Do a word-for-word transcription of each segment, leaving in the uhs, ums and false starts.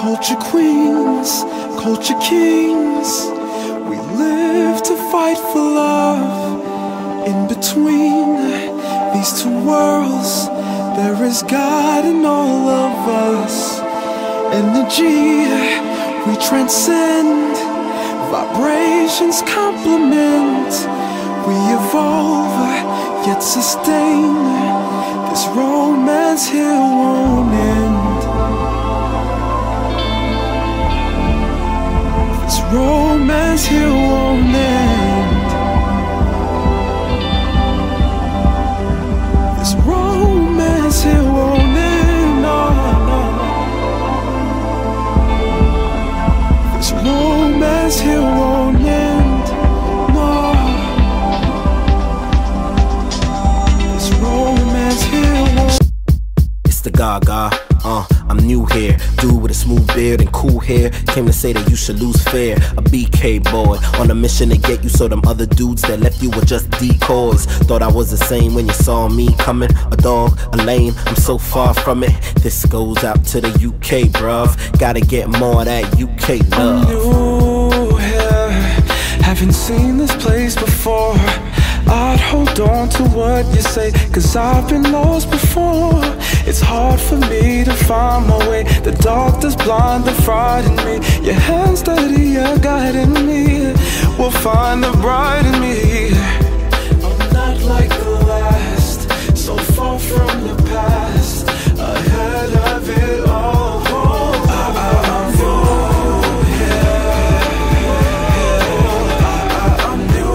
Culture queens, culture kings, we live to fight for love. In between these two worlds, there is God in all of us. Energy, we transcend, vibrations complement. We evolve, yet sustain, this romance here won't end. Romance here won't end. This romance here won't end. No, no, no. This romance here won't end. No. This romance here won't end. It's the Gaga. Uh, I'm new here, dude with a smooth beard and cool hair. Came to say that you should lose fair. A B K boy, on a mission to get you. So them other dudes that left you were just decoys. Thought I was the same when you saw me coming. A dog, a lame, I'm so far from it. This goes out to the U K, bruv. Gotta get more of that U K love. I'm new here, haven't seen this place before. I'd hold on to what you say, cause I've been lost before. It's hard for me to find my way. The dark that's blind, that frighten me. Your hands steady are guiding me. We'll find the bright in me. I'm not like the last, so far from the past, ahead of it all. I'm new here. I'm new.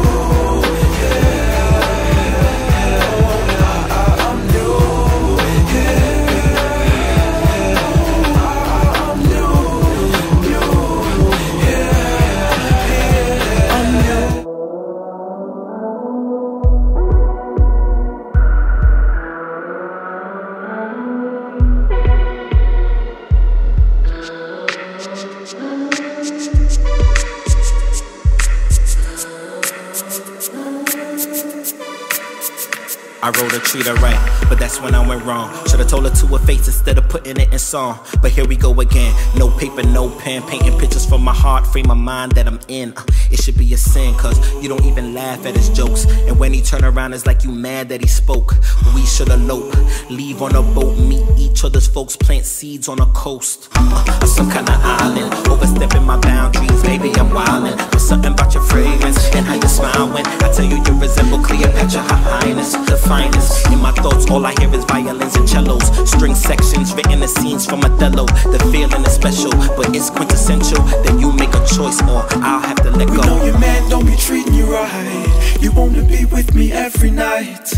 I wrote a treat her right, but that's when I went wrong. Should've told her to her face instead of putting it in song. But here we go again, no paper, no pen. Painting pictures from my heart, frame my mind that I'm in. uh, It should be a sin, cause you don't even laugh at his jokes. And when he turn around, it's like you mad that he spoke. We should elope, leave on a boat, meet each other's folks, plant seeds on a coast. uh, Or some kind of island, overstepping my boundaries. Baby, I'm wildin', but something about your fragrance and how you smile when I tell you you resemble Cleopatra, her highness. The finest. In my thoughts, all I hear is violins and cellos. String sections written the scenes from Othello. The feeling is special, but it's quintessential that you make a choice or I'll have to let go. You know your man don't be treating you right. You wanna be with me every night.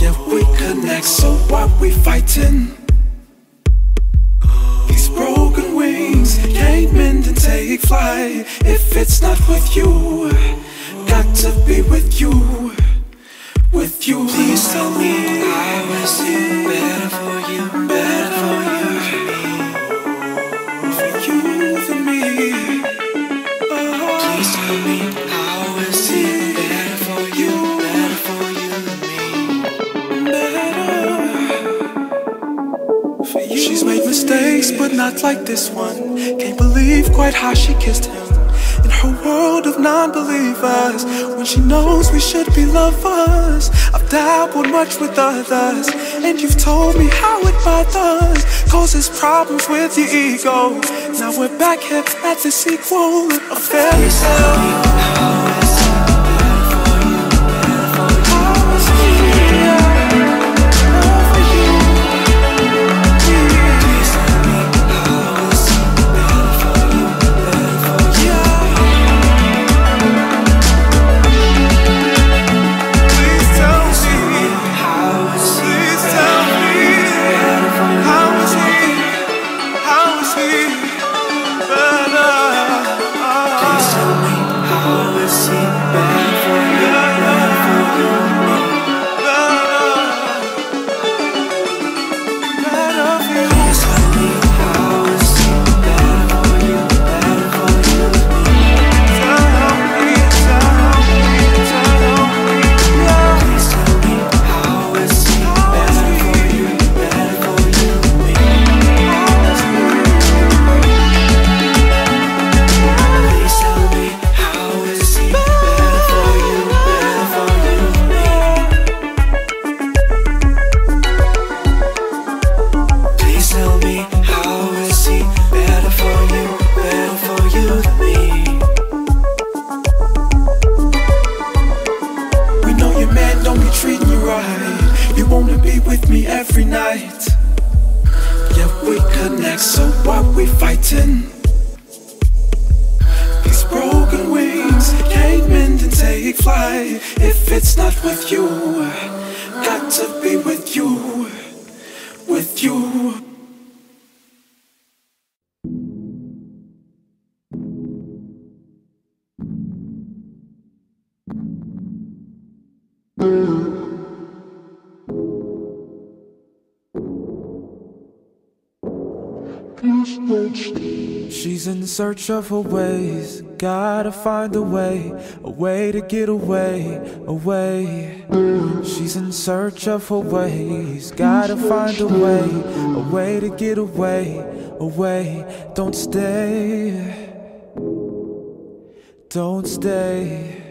Yeah, we connect, so why we fighting? These broken wings can't mend and take flight. If it's not with you, got to be with you. With you, please tell me I was better for you, better for you, for you than me. Oh. Please tell me I was better for you, better for you than me. Better for you. She's made mistakes, but not like this one. Can't believe quite how she kissed him. In her world of non-believers, when she knows we should be lovers. I've dabbled much with others, and you've told me how it bothers, causes problems with your ego. Now we're back here at the sequel of fairy tale. How is me every night. Yeah, we connect, so why we fighting? These broken wings can't mend and take flight. If it's not with you, got to be with you, with you. She's in search of her ways, gotta find a way, a way to get away, away. She's in search of her ways, gotta find a way, a way to get away, away. Don't stay, don't stay.